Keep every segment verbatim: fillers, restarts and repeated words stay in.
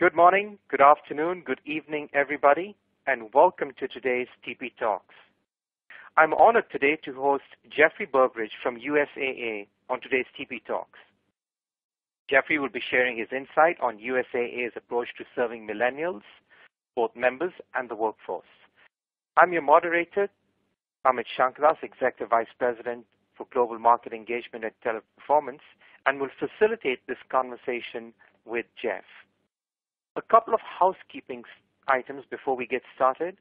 Good morning, good afternoon, good evening, everybody, and welcome to today's T P Talks. I'm honored today to host Jeffrey Burbridge from U S A A on today's T P Talks. Jeffrey will be sharing his insight on U S A A's approach to serving millennials, both members and the workforce. I'm your moderator, Amit Shankaras, Executive Vice President for Global Market Engagement at Teleperformance, and will facilitate this conversation with Jeff. A couple of housekeeping items before we get started.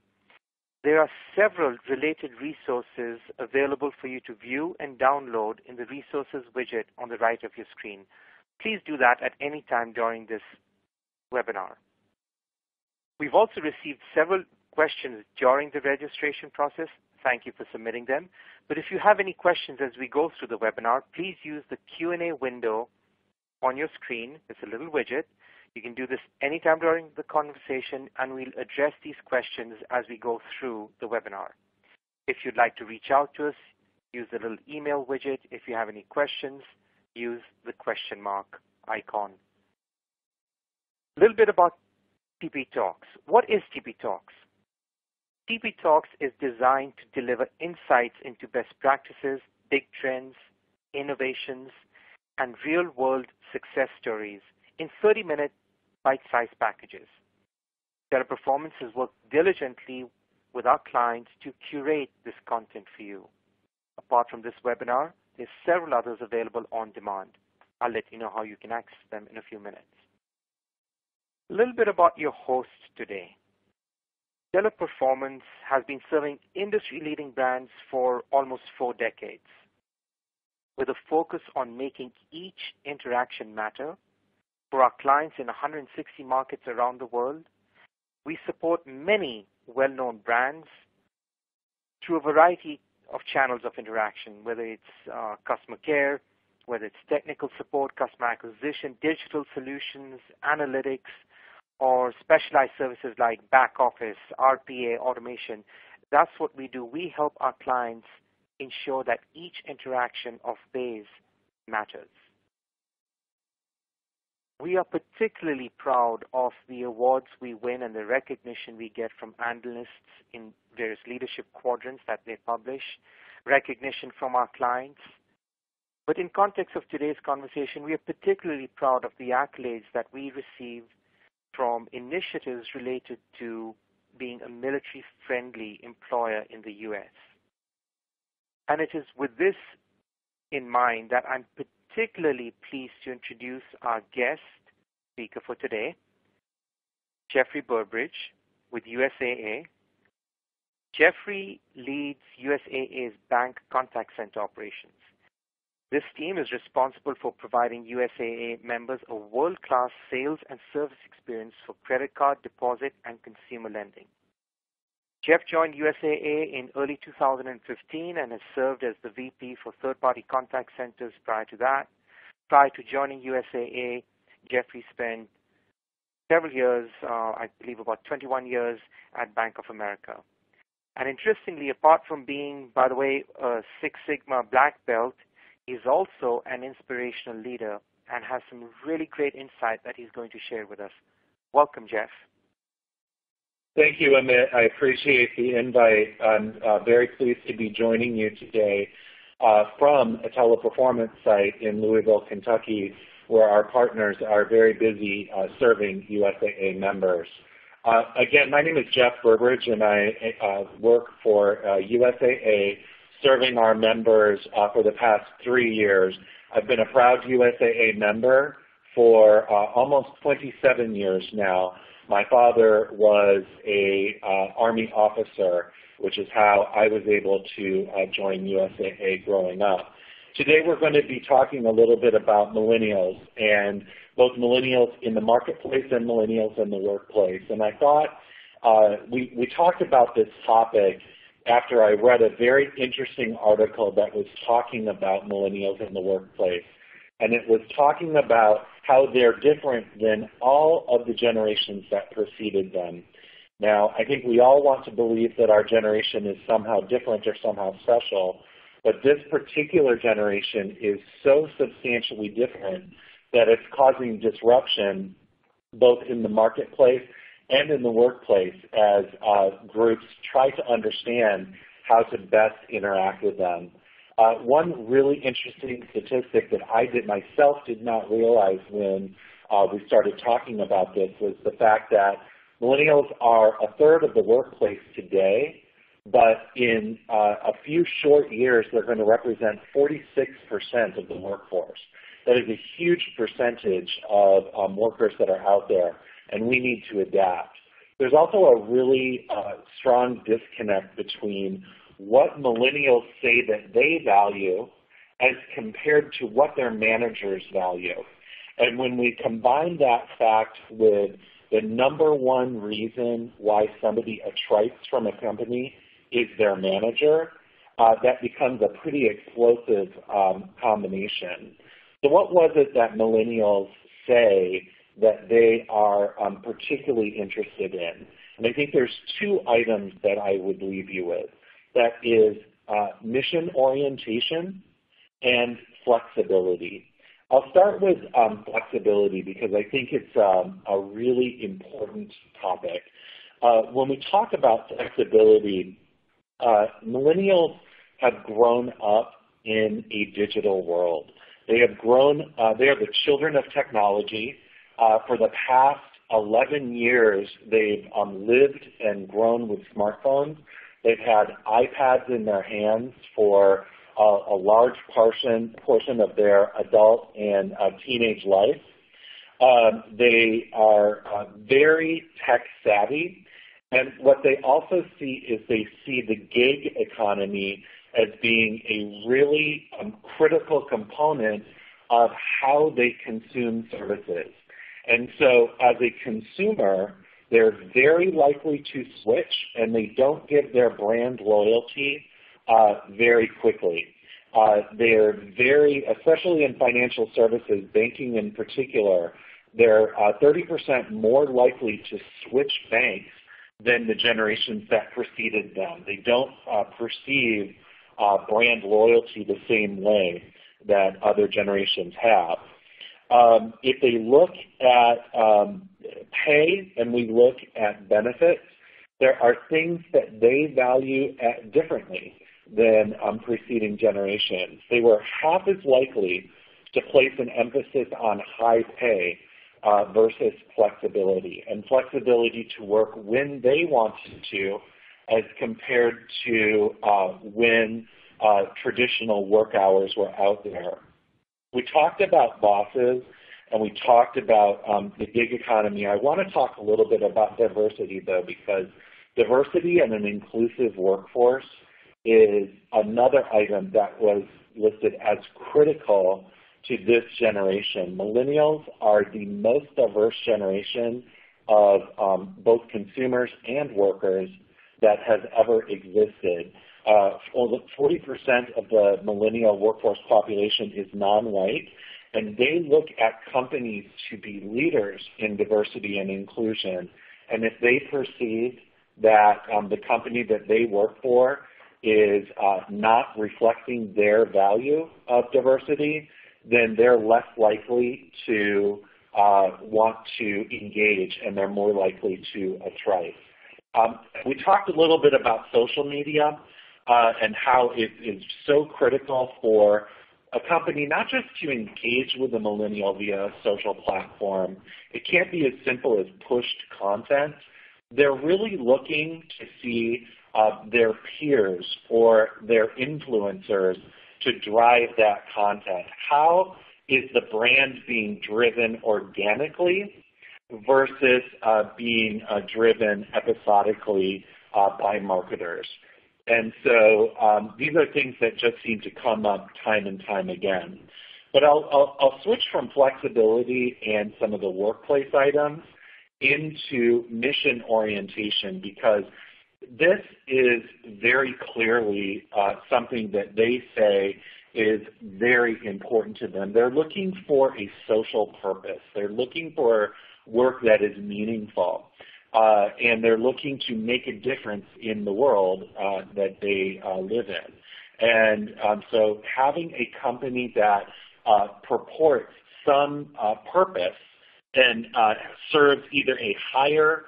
There are several related resources available for you to view and download in the resources widget on the right of your screen. Please do that at any time during this webinar. We've also received several questions during the registration process. Thank you for submitting them. But if you have any questions as we go through the webinar, please use the Q and A window on your screen. It's a little widget. You can do this anytime during the conversation, and we'll address these questions as we go through the webinar. If you'd like to reach out to us, use the little email widget. If you have any questions, use the question mark icon. A little bit about T P Talks. What is T P Talks? T P Talks is designed to deliver insights into best practices, big trends, innovations, and real-world success stories in thirty-minute bite-sized packages. Teleperformance has worked diligently with our clients to curate this content for you. Apart from this webinar, there's several others available on demand. I'll let you know how you can access them in a few minutes. A little bit about your host today. Teleperformance has been serving industry-leading brands for almost four decades, with a focus on making each interaction matter. For our clients in one hundred sixty markets around the world, we support many well-known brands through a variety of channels of interaction, whether it's uh, customer care, whether it's technical support, customer acquisition, digital solutions, analytics, or specialized services like back office, R P A, automation. That's what we do. We help our clients ensure that each interaction of theirs matters. We are particularly proud of the awards we win and the recognition we get from analysts in various leadership quadrants that they publish, recognition from our clients. But in context of today's conversation, we are particularly proud of the accolades that we receive from initiatives related to being a military-friendly employer in the U S. And it is with this in mind that I'm particularly Particularly pleased to introduce our guest speaker for today, Jeffrey Burbridge with U S A A. Jeffrey leads U S A A's bank contact center operations. This team is responsible for providing U S A A members a world-class sales and service experience for credit card, deposit, and consumer lending. Jeff joined U S A A in early two thousand fifteen and has served as the V P for third-party contact centers prior to that. Prior to joining U S A A, Jeffrey spent several years, uh, I believe about twenty-one years, at Bank of America. And interestingly, apart from being, by the way, a Six Sigma black belt, he's also an inspirational leader and has some really great insight that he's going to share with us. Welcome, Jeff. Thank you, Amit. I appreciate the invite. I'm uh, very pleased to be joining you today uh, from a Teleperformance site in Louisville, Kentucky, where our partners are very busy uh, serving U S A A members. Uh, again, my name is Jeff Burbridge, and I uh, work for uh, U S A A, serving our members uh, for the past three years. I've been a proud U S A A member for uh, almost twenty-seven years now. My father was a uh, Army officer, which is how I was able to uh, join U S A A growing up. Today we're going to be talking a little bit about millennials, and both millennials in the marketplace and millennials in the workplace. And I thought uh, we, we talked about this topic after I read a very interesting article that was talking about millennials in the workplace. And it was talking about how they're different than all of the generations that preceded them. Now, I think we all want to believe that our generation is somehow different or somehow special, but this particular generation is so substantially different that it's causing disruption both in the marketplace and in the workplace as uh, groups try to understand how to best interact with them. Uh, one really interesting statistic that I did myself did not realize when uh, we started talking about this was the fact that millennials are a third of the workplace today, but in uh, a few short years, they're going to represent forty-six percent of the workforce. That is a huge percentage of um, workers that are out there, and we need to adapt. There's also a really uh, strong disconnect between what millennials say that they value as compared to what their managers value. And when we combine that fact with the number one reason why somebody attrites from a company is their manager, uh, that becomes a pretty explosive um, combination. So what was it that millennials say that they are um, particularly interested in? And I think there's two items that I would leave you with. That is uh, mission orientation and flexibility. I'll start with um, flexibility because I think it's um, a really important topic. Uh, when we talk about flexibility, uh, millennials have grown up in a digital world. They have grown, uh, they are the children of technology. Uh, for the past eleven years, they've um, lived and grown with smartphones. They've had iPads in their hands for uh, a large portion, portion of their adult and uh, teenage life. Um, they are uh, very tech-savvy, and what they also see is they see the gig economy as being a really um, critical component of how they consume services. And so as a consumer, they're very likely to switch, and they don't give their brand loyalty uh, very quickly. Uh, they're very, especially in financial services, banking in particular, they're thirty percent uh, more likely to switch banks than the generations that preceded them. They don't uh, perceive uh, brand loyalty the same way that other generations have. Um, if they look at um, pay and we look at benefits, there are things that they value at differently than um, preceding generations. They were half as likely to place an emphasis on high pay uh, versus flexibility, and flexibility to work when they wanted to as compared to uh, when uh, traditional work hours were out there. We talked about bosses, and we talked about um, the gig economy. I want to talk a little bit about diversity, though, because diversity and an inclusive workforce is another item that was listed as critical to this generation. Millennials are the most diverse generation of um, both consumers and workers that has ever existed. Uh, forty percent of the millennial workforce population is non-white, and they look at companies to be leaders in diversity and inclusion. And if they perceive that um, the company that they work for is uh, not reflecting their value of diversity, then they're less likely to uh, want to engage, and they're more likely to attrite. Um, we talked a little bit about social media. Uh, and how it is so critical for a company not just to engage with a millennial via a social platform. It can't be as simple as pushed content. They're really looking to see uh, their peers or their influencers to drive that content. How is the brand being driven organically versus uh, being uh, driven episodically uh, by marketers? And so um, these are things that just seem to come up time and time again. But I'll, I'll, I'll switch from flexibility and some of the workplace items into mission orientation, because this is very clearly uh, something that they say is very important to them. They're looking for a social purpose. They're looking for work that is meaningful. Uh, and they're looking to make a difference in the world uh, that they uh, live in. And um, so having a company that uh, purports some uh, purpose then uh, serves either a higher,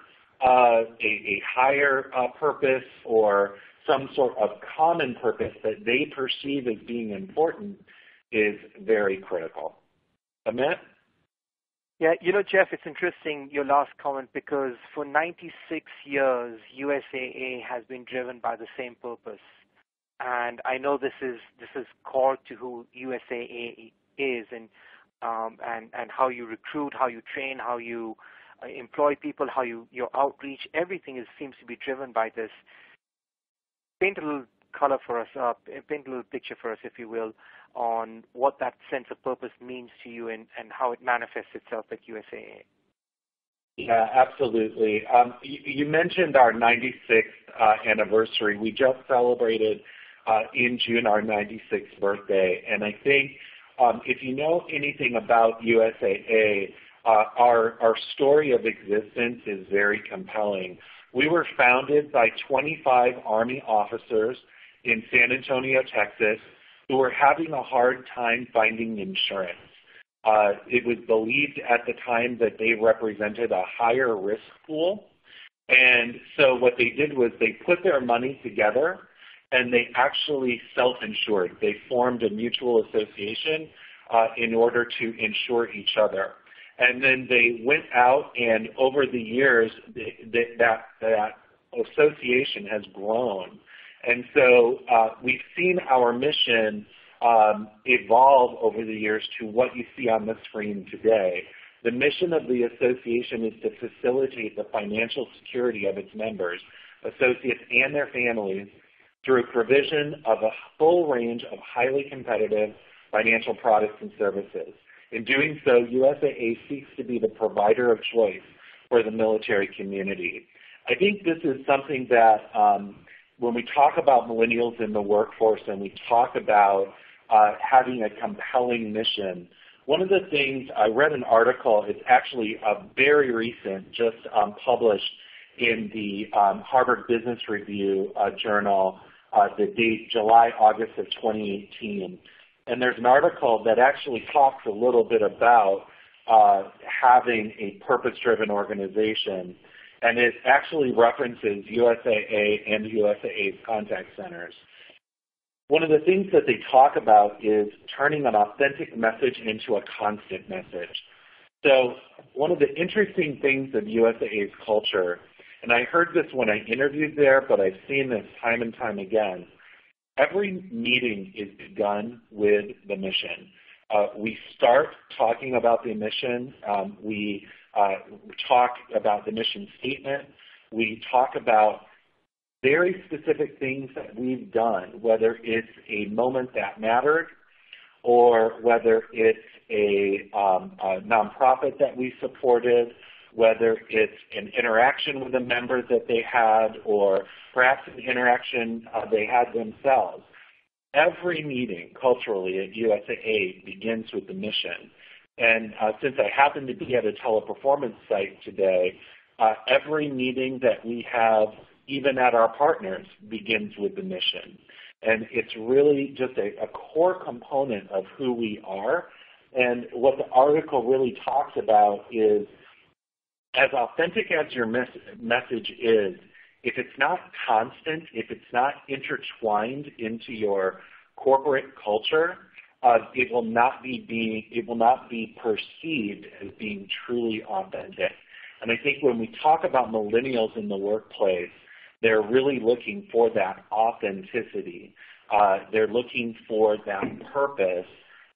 uh, a, a higher uh, purpose or some sort of common purpose that they perceive as being important is very critical. Amit? Yeah, you know, Jeff, it's interesting, your last comment, because for ninety-six years, U S A A has been driven by the same purpose. And I know this is this is core to who U S A A is, and um, and and how you recruit, how you train, how you employ people, how you your outreach, everything is seems to be driven by this. Paint a little color for us, uh, paint a little picture for us, if you will, on what that sense of purpose means to you and and how it manifests itself at U S A A. Yeah, absolutely. Um, you, you mentioned our ninety-sixth uh, anniversary. We just celebrated. Uh, in June, our ninety-sixth birthday, and I think um, if you know anything about U S A A, uh, our, our story of existence is very compelling. We were founded by twenty-five Army officers in San Antonio, Texas, who were having a hard time finding insurance. Uh, it was believed at the time that they represented a higher risk pool, and so what they did was they put their money together and they actually self-insured. They formed a mutual association uh, in order to insure each other. And then they went out, and over the years, they, they, that, that association has grown. And so uh, we've seen our mission um, evolve over the years to what you see on the screen today. The mission of the association is to facilitate the financial security of its members, associates, and their families, through provision of a full range of highly competitive financial products and services. In doing so, U S A A seeks to be the provider of choice for the military community. I think this is something that um, when we talk about millennials in the workforce and we talk about uh, having a compelling mission, one of the things I read an article, it's actually a very recent, just um, published in the um, Harvard Business Review uh, journal, uh, the date July, August of twenty eighteen. And there's an article that actually talks a little bit about uh, having a purpose-driven organization. And it actually references U S A A and U S A A's contact centers. One of the things that they talk about is turning an authentic message into a constant message. So one of the interesting things of U S A A's culture, and I heard this when I interviewed there, but I've seen this time and time again. Every meeting is begun with the mission. Uh, we start talking about the mission. Um, we uh, talk about the mission statement. We talk about very specific things that we've done, whether it's a moment that mattered or whether it's a, um, a nonprofit that we supported, whether it's an interaction with a member that they had, or perhaps an interaction uh, they had themselves. Every meeting culturally at U S A A begins with the mission. And uh, since I happen to be at a teleperformance site today, uh, every meeting that we have, even at our partners, begins with the mission. And it's really just a, a core component of who we are. And what the article really talks about is, as authentic as your mes message is, if it's not constant, if it's not intertwined into your corporate culture, uh, it will not be being, it will not be perceived as being truly authentic. And I think when we talk about millennials in the workplace, they're really looking for that authenticity. Uh, they're looking for that purpose,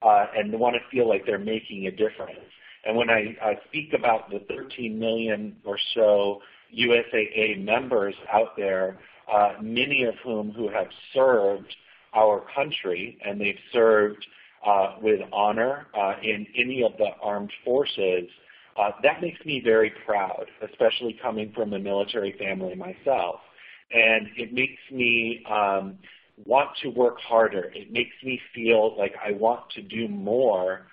uh, and they want to feel like they're making a difference. And when I uh, speak about the thirteen million or so U S A A members out there, uh, many of whom who have served our country, and they've served uh, with honor uh, in any of the armed forces, uh, that makes me very proud, especially coming from a military family myself. And it makes me um, want to work harder. It makes me feel like I want to do more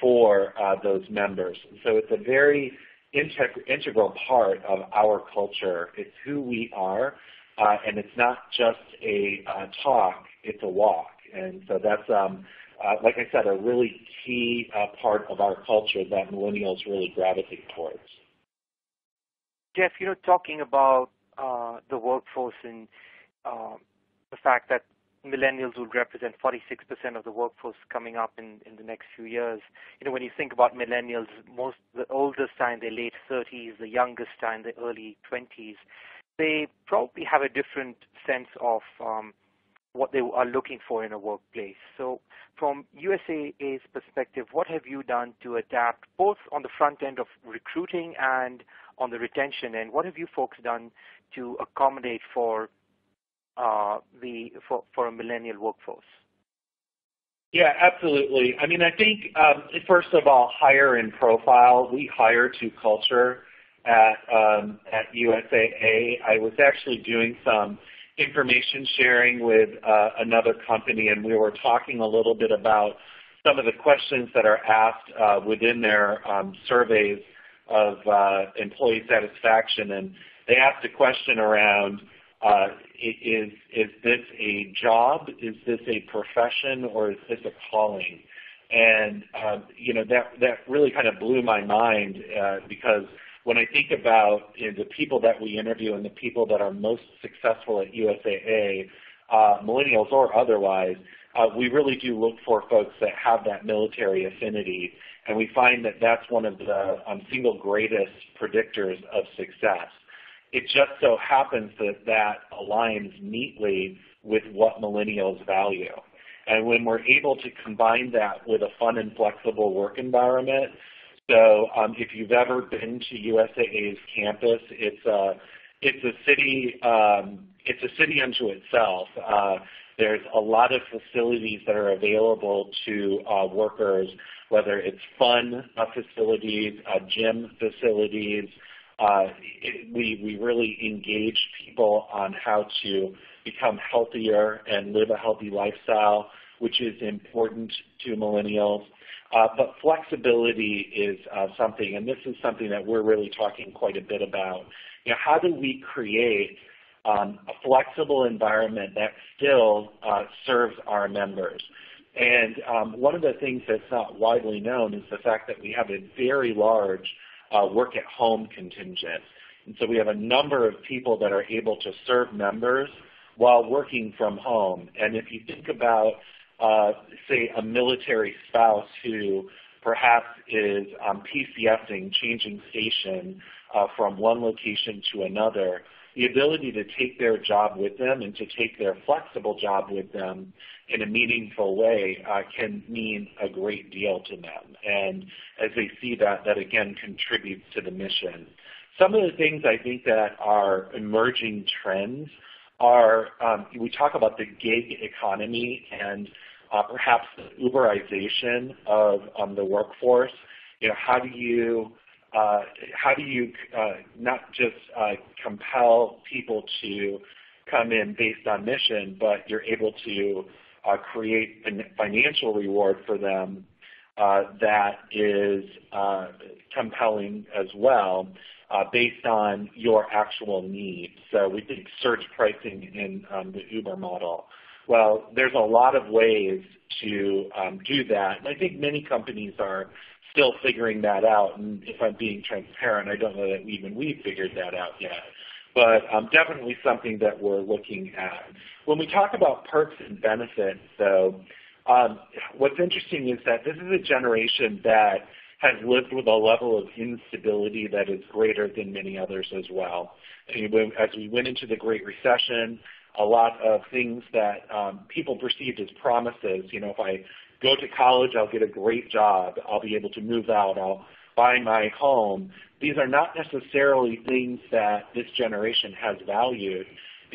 for uh, those members. So it's a very integ integral part of our culture. It's who we are, uh, and it's not just a uh, talk, it's a walk. And so that's um, uh, like I said, a really key uh, part of our culture that millennials really gravitate towards. Jeff, you know, talking about uh, the workforce and uh, the fact that millennials will represent forty-six percent of the workforce coming up in, in the next few years. You know, when you think about millennials, most the oldest are in their late thirties, the youngest are in their early twenties. They probably have a different sense of um, what they are looking for in a workplace. So from U S A A's perspective, what have you done to adapt both on the front end of recruiting and on the retention end? What have you folks done to accommodate for Uh, the for, for a millennial workforce? Yeah, absolutely. I mean, I think um, first of all, hire and profile. We hire to culture at um, at U S A A. I was actually doing some information sharing with uh, another company, and we were talking a little bit about some of the questions that are asked uh, within their um, surveys of uh, employee satisfaction, and they asked a question around, Uh, is, is this a job, is this a profession, or is this a calling? And, uh, you know, that, that really kind of blew my mind uh, because when I think about you know, the people that we interview and the people that are most successful at U S A A, uh, millennials or otherwise, uh, we really do look for folks that have that military affinity, and we find that that's one of the um, single greatest predictors of success. It just so happens that that aligns neatly with what millennials value. And when we're able to combine that with a fun and flexible work environment, so um, if you've ever been to U S A A's campus, it's a, it's a, city, um, it's a city unto itself. Uh, there's a lot of facilities that are available to uh, workers, whether it's fun uh, facilities, uh, gym facilities. Uh, it, we, we really engage people on how to become healthier and live a healthy lifestyle, which is important to millennials. Uh, but flexibility is uh, something, and this is something that we're really talking quite a bit about. You know, how do we create um, a flexible environment that still uh, serves our members? And um, one of the things that's not widely known is the fact that we have a very large Uh, work at home contingent. And so we have a number of people that are able to serve members while working from home. And if you think about, uh, say, a military spouse who perhaps is um, PCSing, changing station uh, from one location to another, the ability to take their job with them and to take their flexible job with them in a meaningful way uh, can mean a great deal to them. And as they see that, that again contributes to the mission. Some of the things I think that are emerging trends are, um, we talk about the gig economy and uh, perhaps the Uberization of um, the workforce. You know, how do you Uh, how do you uh, not just uh, compel people to come in based on mission, but you're able to uh, create a financial reward for them uh, that is uh, compelling as well uh, based on your actual needs? So we think surge pricing in um, the Uber model. Well, there's a lot of ways to um, do that, and I think many companies are still figuring that out, and if I'm being transparent, I don't know that even we've figured that out yet. But um, definitely something that we're looking at. When we talk about perks and benefits, though, um, what's interesting is that this is a generation that has lived with a level of instability that is greater than many others as well. As we went into the Great Recession, a lot of things that um, people perceived as promises, you know, if I go to college, I'll get a great job, I'll be able to move out, I'll buy my home. These are not necessarily things that this generation has valued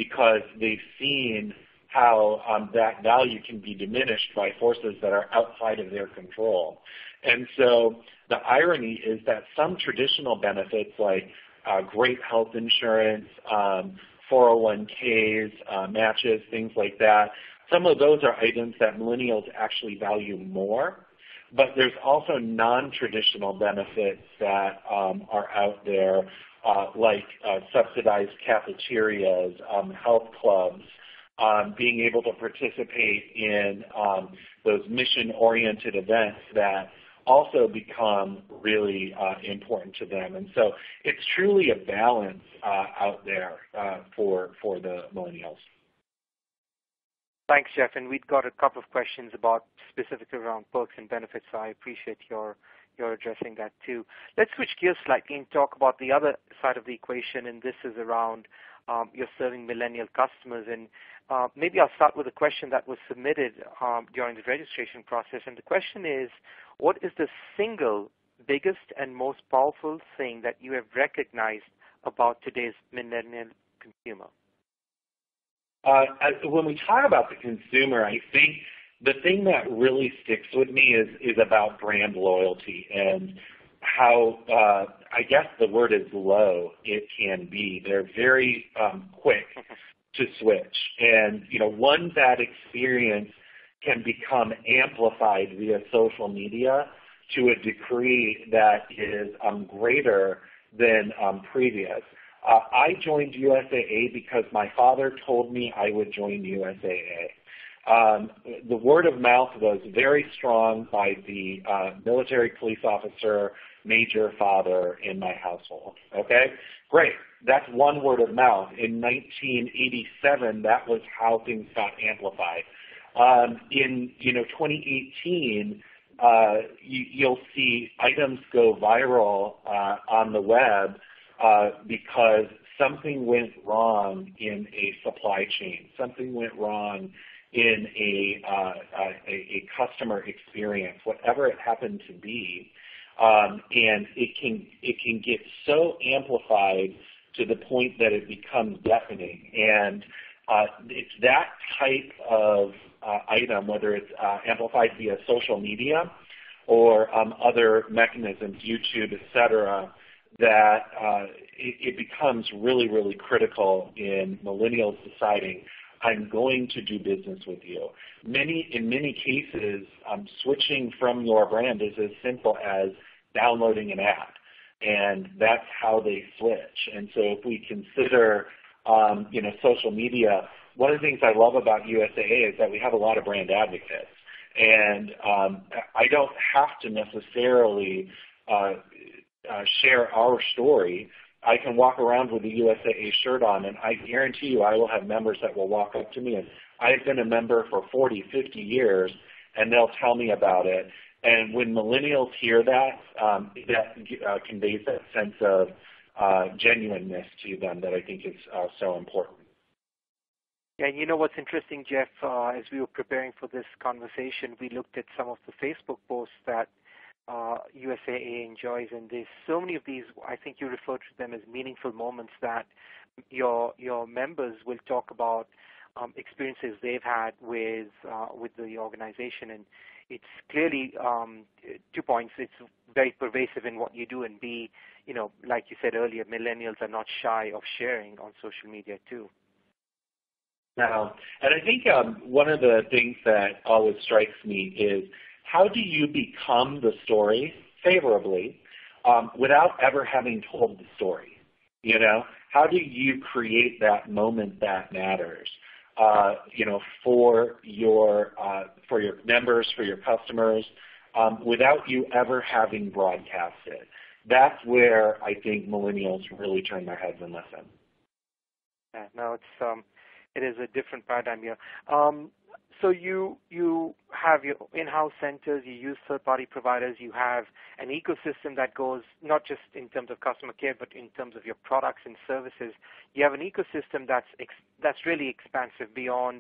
because they've seen how um, that value can be diminished by forces that are outside of their control. And so the irony is that some traditional benefits like uh, great health insurance, um, four oh one Ks, uh, matches, things like that, some of those are items that millennials actually value more, but there's also non-traditional benefits that um, are out there, uh, like uh, subsidized cafeterias, um, health clubs, um, being able to participate in um, those mission-oriented events that also become really uh, important to them. And so it's truly a balance uh, out there uh, for, for the millennials. Thanks, Jeff. And we've got a couple of questions about specifically around perks and benefits, so I appreciate your, your addressing that too. Let's switch gears slightly and talk about the other side of the equation, and this is around um, you're serving millennial customers. And uh, maybe I'll start with a question that was submitted um, during the registration process. And the question is, what is the single biggest and most powerful thing that you have recognized about today's millennial consumer? Uh, when we talk about the consumer, I think the thing that really sticks with me is, is about brand loyalty and how, uh, I guess the word is low, it can be. They're very um, quick to switch. And, you know, once that experience can become amplified via social media to a degree that is um, greater than um, previous. Uh, I joined U S A A because my father told me I would join U S A A. Um, the word of mouth was very strong by the uh, military police officer, major father in my household. Okay? Great. That's one word of mouth. In nineteen eighty-seven, that was how things got amplified. Um, in, you know, twenty eighteen, uh, you, you'll see items go viral uh, on the web Uh, because something went wrong in a supply chain, something went wrong in a, uh, a, a customer experience, whatever it happened to be, um, and it can it can get so amplified to the point that it becomes deafening. And uh, it's that type of uh, item, whether it's uh, amplified via social media or um, other mechanisms, YouTube, et cetera, that uh, it, it becomes really, really critical in millennials deciding, I'm going to do business with you. Many, in many cases, um, switching from your brand is as simple as downloading an app, and that's how they switch. And so if we consider um, you know, social media, one of the things I love about U S A A is that we have a lot of brand advocates. And um, I don't have to necessarily uh, Uh, share our story. I can walk around with a U S A A shirt on, and I guarantee you I will have members that will walk up to me, and I've been a member for forty, fifty years, and they'll tell me about it. And when millennials hear that, um, that uh, conveys that sense of uh, genuineness to them that I think is uh, so important. And you know what's interesting, Jeff, uh, as we were preparing for this conversation, we looked at some of the Facebook posts that Uh, U S A A enjoys, and there's so many of these. I think you refer to them as meaningful moments that your your members will talk about um, experiences they've had with uh, with the organization, and it's clearly um, two points. It's very pervasive in what you do, and B, you know, like you said earlier, millennials are not shy of sharing on social media too. Now, and I think um, one of the things that always strikes me is, how do you become the story favorably um, without ever having told the story? You know, how do you create that moment that matters? Uh, you know, for your uh, for your members, for your customers, um, without you ever having broadcast it. That's where I think millennials really turn their heads and listen. Yeah, no, it's um, it is a different paradigm here. Um, So you you have your in-house centers, you use third-party providers, you have an ecosystem that goes not just in terms of customer care, but in terms of your products and services. You have an ecosystem that's ex that's really expansive beyond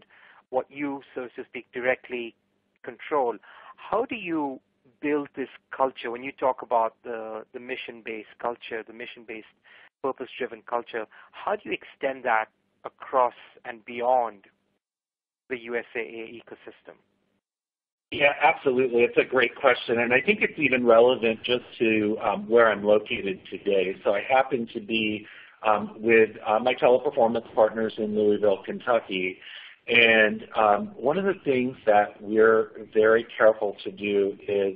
what you, so to speak, directly control. How do you build this culture? When you talk about the the mission-based culture, the mission-based purpose-driven culture, how do you extend that across and beyond the U S A A ecosystem? Yeah, absolutely. It's a great question, and I think it's even relevant just to um, where I'm located today. So I happen to be um, with uh, my teleperformance partners in Louisville, Kentucky, and um, one of the things that we're very careful to do is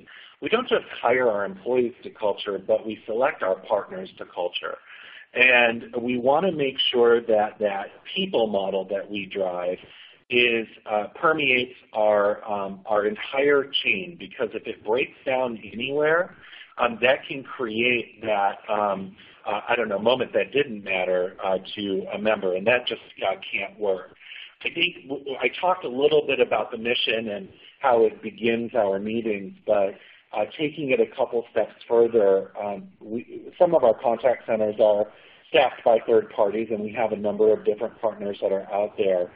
we don't just hire our employees to culture, but we select our partners to culture. And we want to make sure that that people model that we drive is uh, permeates our um, our entire chain, because if it breaks down anywhere, um, that can create that um, uh, I don't know moment that didn't matter uh, to a member, and that just uh, can't work. I think I talked a little bit about the mission and how it begins our meetings, but uh, taking it a couple steps further, um, we, some of our contact centers are staffed by third parties, and we have a number of different partners that are out there.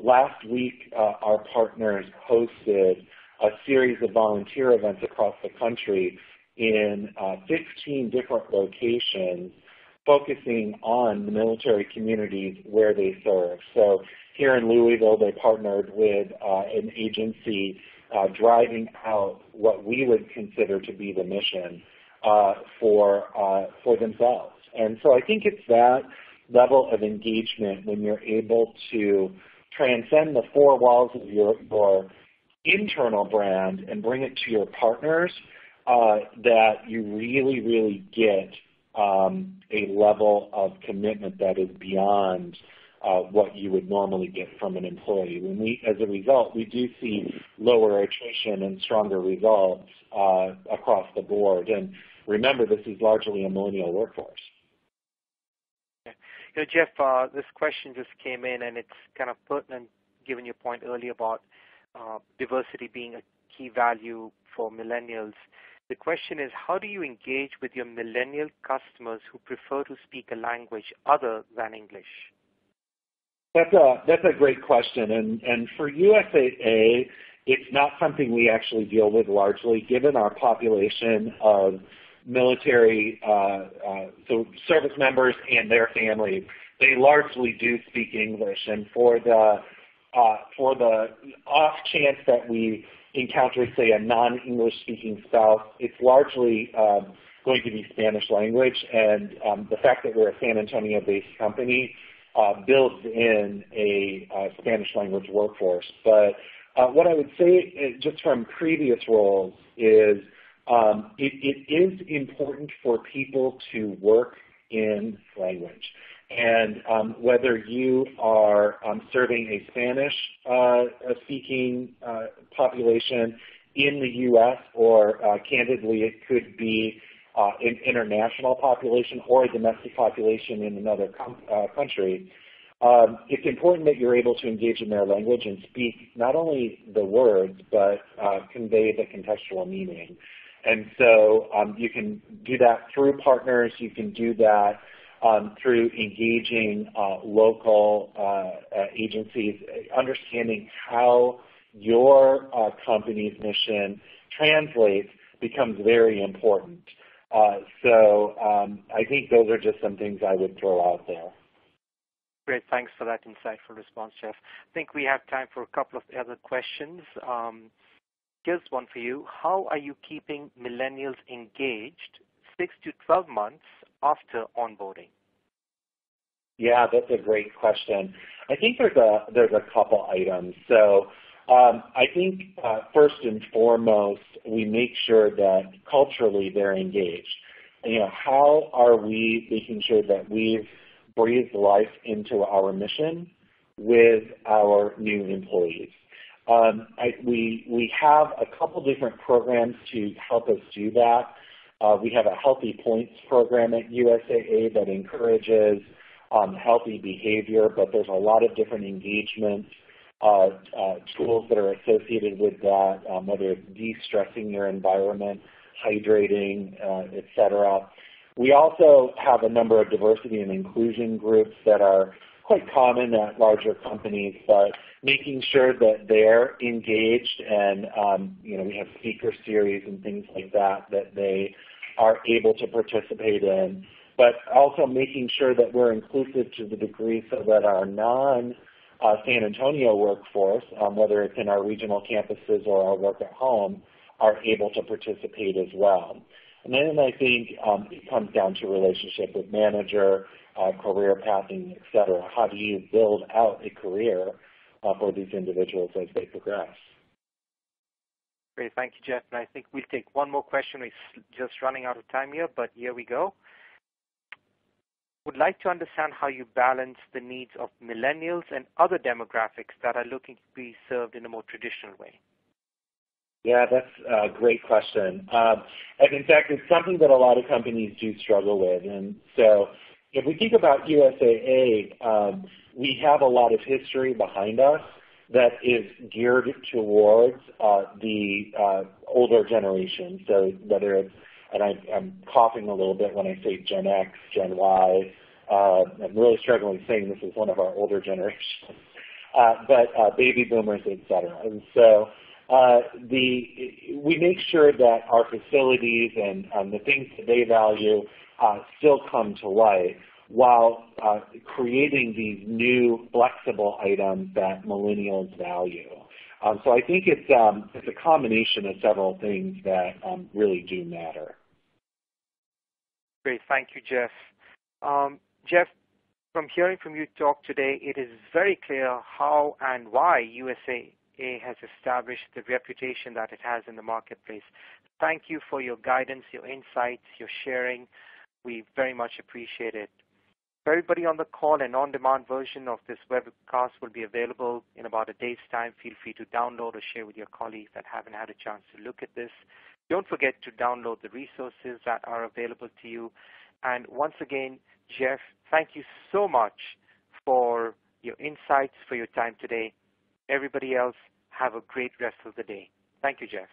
Last week, uh, our partners hosted a series of volunteer events across the country in uh, fifteen different locations, focusing on the military communities where they serve. So here in Louisville, they partnered with uh, an agency uh, driving out what we would consider to be the mission uh, for, uh, for themselves. And so I think it's that level of engagement when you're able to transcend the four walls of your, your internal brand and bring it to your partners, uh, that you really, really get um, a level of commitment that is beyond uh, what you would normally get from an employee. When we, as a result, we do see lower attrition and stronger results uh, across the board. And remember, this is largely a millennial workforce. You know, Jeff, uh, this question just came in, and it's kind of pertinent given your point earlier about uh, diversity being a key value for millennials. The question is, how do you engage with your millennial customers who prefer to speak a language other than English? That's a, that's a great question. And, and for U S A A, it's not something we actually deal with largely, given our population of military, uh, uh, so service members and their families. They largely do speak English, and for the uh, for the off chance that we encounter, say, a non-English speaking spouse, it's largely um, going to be Spanish language. And um, the fact that we're a San Antonio-based company uh, builds in a uh, Spanish language workforce. But uh, what I would say, just from previous roles, is Um, it, it is important for people to work in language. And um, whether you are um, serving a Spanish-speaking uh, uh, population in the U S, or uh, candidly it could be uh, an international population or a domestic population in another com uh, country, um, it's important that you're able to engage in their language and speak not only the words, but uh, convey the contextual meaning. And so um, you can do that through partners. You can do that um, through engaging uh, local uh, uh, agencies, understanding how your uh, company's mission translates becomes very important. Uh, so um, I think those are just some things I would throw out there. Great. Thanks for that insightful response, Jeff. I think we have time for a couple of other questions. Um, Here's one for you. How are you keeping millennials engaged six to twelve months after onboarding? Yeah, that's a great question. I think there's a, there's a couple items. So um, I think uh, first and foremost, we make sure that culturally they're engaged. You know, how are we making sure that we've breathed life into our mission with our new employees? Um, I, we, we have a couple different programs to help us do that. Uh, we have a Healthy Points program at U S A A that encourages um, healthy behavior, but there's a lot of different engagement uh, uh, tools that are associated with that, um, whether it's de-stressing your environment, hydrating, uh, et cetera. We also have a number of diversity and inclusion groups that are quite common at larger companies, but making sure that they're engaged, and um, you know, we have speaker series and things like that that they are able to participate in, but also making sure that we're inclusive to the degree so that our non uh, San Antonio workforce, um, whether it's in our regional campuses or our work at home, are able to participate as well. And then I think um, it comes down to relationship with manager, Uh, career pathing, et cetera. How do you build out a career uh, for these individuals as they progress? Great. Thank you, Jeff. And I think we'll take one more question. We're just running out of time here, but here we go. Would like to understand how you balance the needs of millennials and other demographics that are looking to be served in a more traditional way. Yeah, that's a great question. Uh, and in fact, it's something that a lot of companies do struggle with. And so if we think about U S A A, um, we have a lot of history behind us that is geared towards uh, the uh, older generation. So whether it's, and I, I'm coughing a little bit when I say Gen X, Gen Y. Uh, I'm really struggling saying this is one of our older generations, uh, but uh, baby boomers, et cetera. And so uh, the, we make sure that our facilities and um, the things that they value uh, still come to life, while uh, creating these new flexible items that millennials value. Um, so I think it's, um, it's a combination of several things that um, really do matter. Great. Thank you, Jeff. Um, Jeff, from hearing from you talk today, it is very clear how and why U S A A has established the reputation that it has in the marketplace. Thank you for your guidance, your insights, your sharing. We very much appreciate it. For everybody on the call, an on-demand version of this webcast will be available in about a day's time. Feel free to download or share with your colleagues that haven't had a chance to look at this. Don't forget to download the resources that are available to you. And once again, Jeff, thank you so much for your insights, for your time today. Everybody else, have a great rest of the day. Thank you, Jeff.